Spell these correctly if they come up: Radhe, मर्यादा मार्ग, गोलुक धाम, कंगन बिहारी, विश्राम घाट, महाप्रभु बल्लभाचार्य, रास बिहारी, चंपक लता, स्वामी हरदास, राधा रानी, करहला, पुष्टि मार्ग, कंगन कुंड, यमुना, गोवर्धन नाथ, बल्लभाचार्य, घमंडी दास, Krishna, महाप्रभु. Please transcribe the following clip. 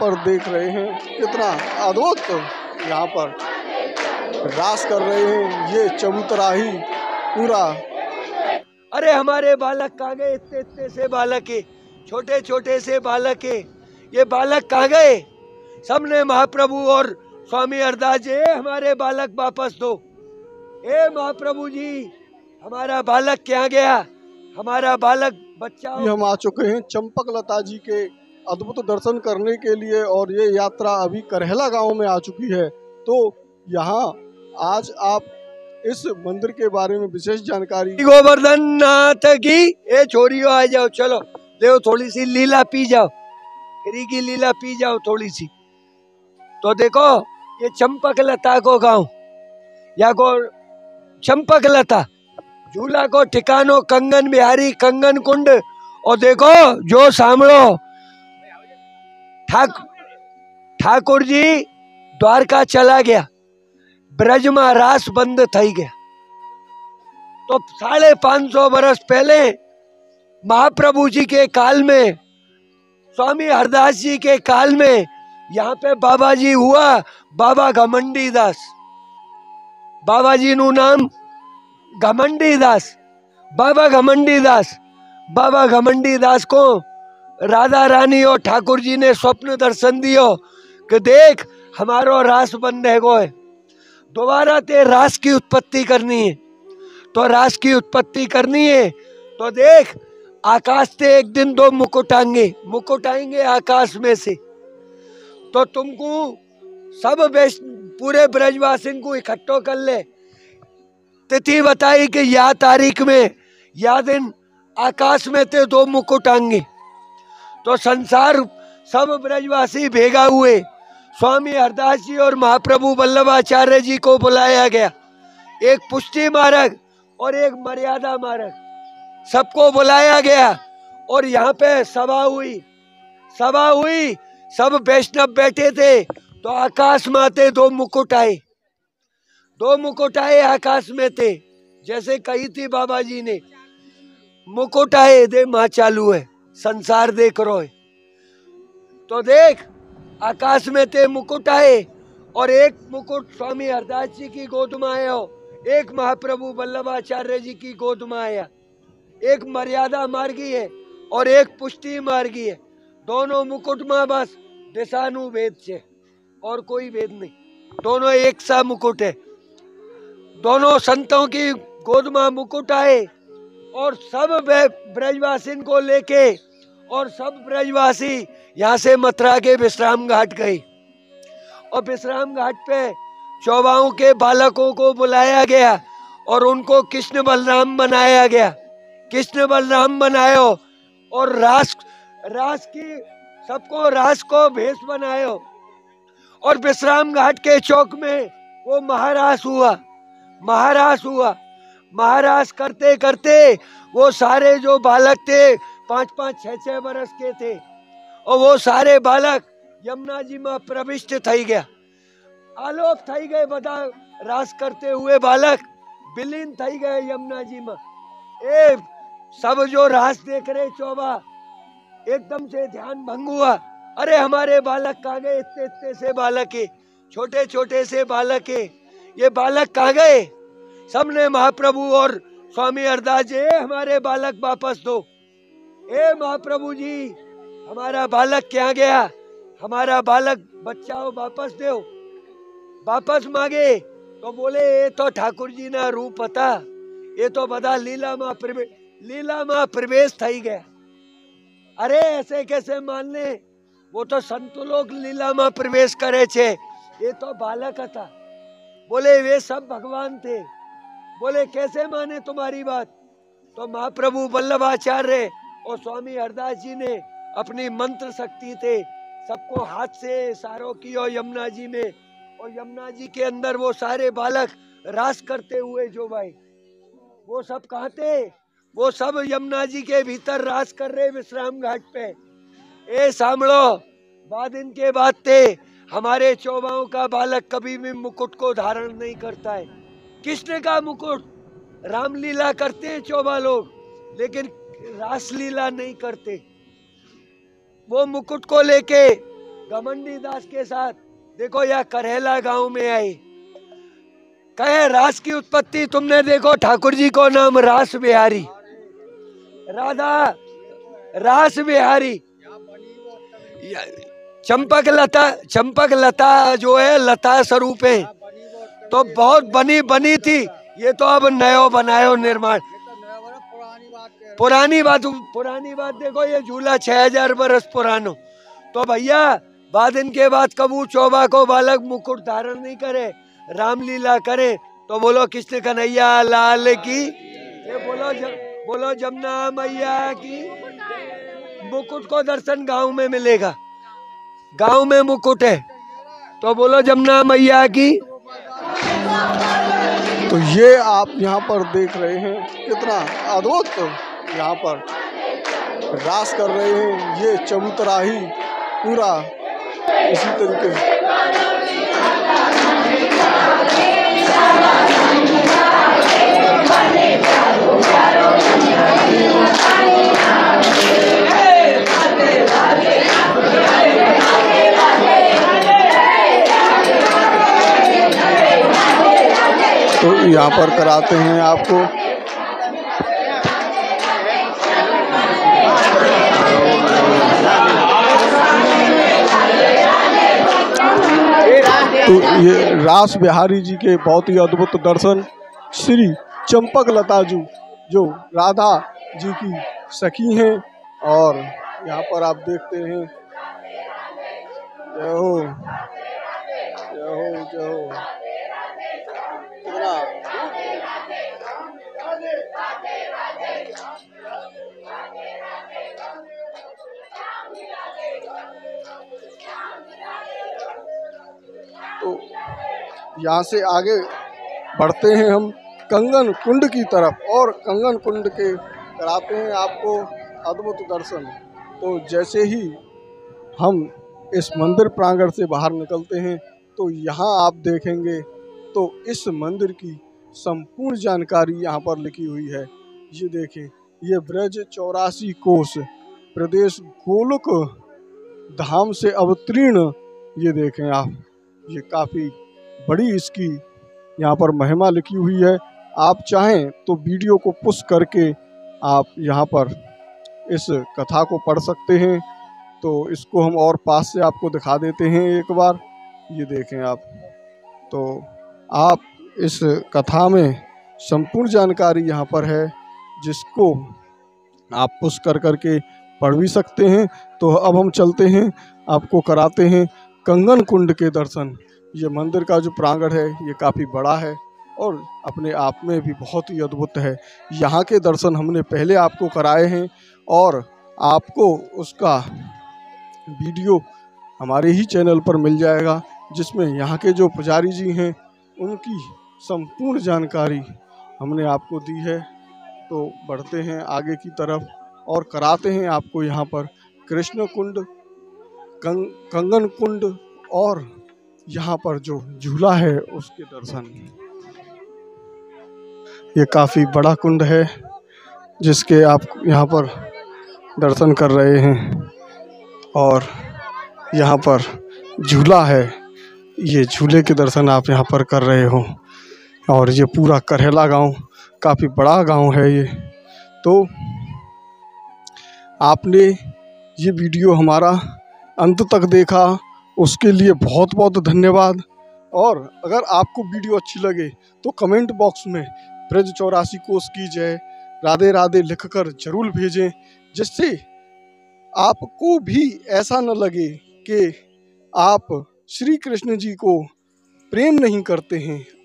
पर देख रहे हैं कितना अद्भुत तो यहाँ पर रास कर रहे हैं। ये चबूतराही पूरा, अरे हमारे बालक कहाँ गए? इतने इतने से बालक है, छोटे छोटे से बालक है, ये बालक कहाँ गए? सबने महाप्रभु और स्वामी हरदास जी हमारे बालक वापस दो। ए महाप्रभु जी हमारा बालक कहाँ गया, हमारा बालक बच्चा। हम आ चुके हैं चंपक लता जी के अद्भुत दर्शन करने के लिए और ये यात्रा अभी करहला गांव में आ चुकी है। तो यहाँ आज आप इस मंदिर के बारे में विशेष जानकारी। गोवर्धन नाथ की, ए छोरियो आ जाओ, चलो ले थोड़ी सी लीला पी जाओ, फ्री की लीला पी जाओ थोड़ी सी। तो देखो ये चंपक लता को गाँव या को चंपक लता झूला को ठिकानो कंगन बिहारी कंगन कुंड। और देखो जो सामणो ठाकुर जी द्वारका चला गया, ब्रज में रास बंद थई गया। तो 550 वर्ष पहले महाप्रभु जी के काल में, स्वामी हरदास जी के काल में यहाँ पे बाबा जी हुआ, बाबा घमंडी दास। बाबा जी नु नाम घमंडी दास, बाबा घमंडी दास। बाबा घमंडी दास को राधा रानी और ठाकुर जी ने स्वप्न दर्शन दियो कि देख हमारो रास बंद है गो है, दोबारा ते रास की उत्पत्ति करनी है। तो रास की उत्पत्ति करनी है तो देख आकाश से एक दिन 2 मुकुट आएंगे आकाश में से। तो तुमको सब पूरे ब्रजवासिन को इकट्ठो कर ले, तिथि बताई कि या तारीख में या दिन आकाश में ते 2 मुकुट आएंगे। तो संसार सब ब्रजवासी भेगा हुए, स्वामी हरदास जी और महाप्रभु बल्लभाचार्य जी को बुलाया गया, एक पुष्टि मार्ग और एक मर्यादा मार्ग, सबको बुलाया गया। और यहाँ पे सभा हुई, सब वैष्णव बैठे थे। तो आकाश में आते 2 मुकुट आए आकाश में थे, जैसे कही थी बाबा जी ने, मुकुट आए दे माँ चालू है संसार देख रो है। तो देख आकाश में ते मुकुट आए और एक मुकुट स्वामी हरदास जी की गोद में आया हो, एक महाप्रभु बल्लभाचार्य जी की गोद में आया। एक मर्यादा मार्गी है और एक पुष्टि मार्गी है, दोनों मुकुट में बस दिशानु भेद छे और कोई भेद नहीं, दोनों एक सा मुकुट है। दोनों संतों की गोद में मुकुट आए और सब ब्रजवासिन को लेके और सब ब्रजवासी यहाँ से मथुरा के विश्राम घाट गए। और विश्राम घाट पे चौबाओं के बालकों को बुलाया गया और उनको कृष्ण बलराम बनाया गया, कृष्ण बलराम बनायो। और रास की सबको रास को भेष बनायो। और विश्राम घाट के चौक में वो महारास हुआ। महाराज करते करते वो सारे जो बालक थे 5-5, 6-6 वर्ष के थे, और वो सारे बालक यमुना जी में प्रविष्ट थई गया, आलोप थई गए। बता रास करते हुए बालक विलीन थई गए यमुना जी में। ए सब जो रास देख रहे चौबा एकदम से ध्यान भंग हुआ। अरे हमारे बालक कहाँ गए? इतने इतने से बालक है, छोटे छोटे से बालक है, ये बालक कहाँ गए? सबने महाप्रभु और स्वामी हरदास जी हमारे बालक वापस दो। ए महाप्रभु जी हमारा बालक क्या गया, हमारा बालक बच्चाओ वापस दो। वापस मांगे तो बोले ये तो ठाकुर जी ना रूप पता, ये तो बता लीला मां प्रवेश थई गया। अरे ऐसे कैसे मानने, वो तो संत लोग लीला मां प्रवेश करे छे, ये तो बालक था। बोले वे सब भगवान थे। बोले कैसे माने तुम्हारी बात? तो महाप्रभु बल्लभाचार्य और स्वामी हरदास जी ने अपनी मंत्र शक्ति थे, सबको हाथ से इशारों की और यमुना जी में, और यमुना जी के अंदर वो सारे बालक रास करते हुए जो भाई वो सब कहते, वो सब यमुना जी के भीतर रास कर रहे विश्राम घाट पे। ए सामड़ो बाद इनके बाद थे हमारे चौबाओं का बालक कभी भी मुकुट को धारण नहीं करता है, कृष्ण का मुकुट। रामलीला करते हैं चौबा लोग लेकिन रासलीला नहीं करते। वो मुकुट को लेके घमंडी दास के साथ। देखो यह करहला गांव में आई, कहे रास की उत्पत्ति तुमने देखो ठाकुर जी को नाम रास बिहारी, राधा रास बिहारी। चंपक लता जो है लता स्वरूप है, तो बहुत बनी थी, ये तो अब नयो बनायो निर्माण। पुरानी बात देखो, ये झूला 6000 बरस पुरानो। तो भैया बाद इनके बाद कबू चोबा को बालक मुकुट धारण नहीं करे, रामलीला करे, तो बोलो कृष्ण कन्हैया लाल की, ये बोलो जमुना मैया की। मुकुट को दर्शन गांव में मिलेगा, गांव में मुकुट है, तो बोलो जमुना मैया की। तो ये आप यहाँ पर देख रहे हैं कितना अद्भुत, यहाँ पर रास कर रहे हैं। ये चबूतराही पूरा इसी तरीके तो यहाँ पर कराते हैं आपको। तो ये रास बिहारी जी के बहुत ही अद्भुत दर्शन श्री चंपक लता जी जो राधा जी की सखी हैं। और यहाँ पर आप देखते हैं जय हो जय हो जय हो। तो यहाँ से आगे बढ़ते हैं हम कंगन कुंड की तरफ, और कंगन कुंड के कराते हैं आपको अद्भुत दर्शन। तो जैसे ही हम इस मंदिर प्रांगण से बाहर निकलते हैं तो यहाँ आप देखेंगे तो इस मंदिर की संपूर्ण जानकारी यहाँ पर लिखी हुई है। ये देखें, ये ब्रज 84 कोस प्रदेश गोलुक धाम से अवतीर्ण, ये देखें आप, ये काफ़ी बड़ी इसकी यहाँ पर महिमा लिखी हुई है। आप चाहें तो वीडियो को पुश करके आप यहाँ पर इस कथा को पढ़ सकते हैं। तो इसको हम और पास से आपको दिखा देते हैं एक बार, ये देखें आप। तो आप इस कथा में संपूर्ण जानकारी यहाँ पर है, जिसको आप पुश कर करके पढ़ भी सकते हैं। तो अब हम चलते हैं, आपको कराते हैं कंगन कुंड के दर्शन। ये मंदिर का जो प्रांगण है ये काफ़ी बड़ा है और अपने आप में भी बहुत ही अद्भुत है। यहाँ के दर्शन हमने पहले आपको कराए हैं और आपको उसका वीडियो हमारे ही चैनल पर मिल जाएगा, जिसमें यहाँ के जो पुजारी जी हैं उनकी संपूर्ण जानकारी हमने आपको दी है। तो बढ़ते हैं आगे की तरफ और कराते हैं आपको यहाँ पर कृष्ण कुंड, कंगन कुंड, और यहाँ पर जो झूला है उसके दर्शन। ये काफ़ी बड़ा कुंड है जिसके आप यहाँ पर दर्शन कर रहे हैं, और यहाँ पर झूला है, ये झूले के दर्शन आप यहाँ पर कर रहे हो। और ये पूरा करहला गांव काफ़ी बड़ा गांव है ये। तो आपने ये वीडियो हमारा अंत तक देखा, उसके लिए बहुत बहुत धन्यवाद। और अगर आपको वीडियो अच्छी लगे तो कमेंट बॉक्स में ब्रज 84 कोस की जय, राधे राधे लिखकर जरूर भेजें, जिससे आपको भी ऐसा न लगे कि आप श्री कृष्ण जी को प्रेम नहीं करते हैं।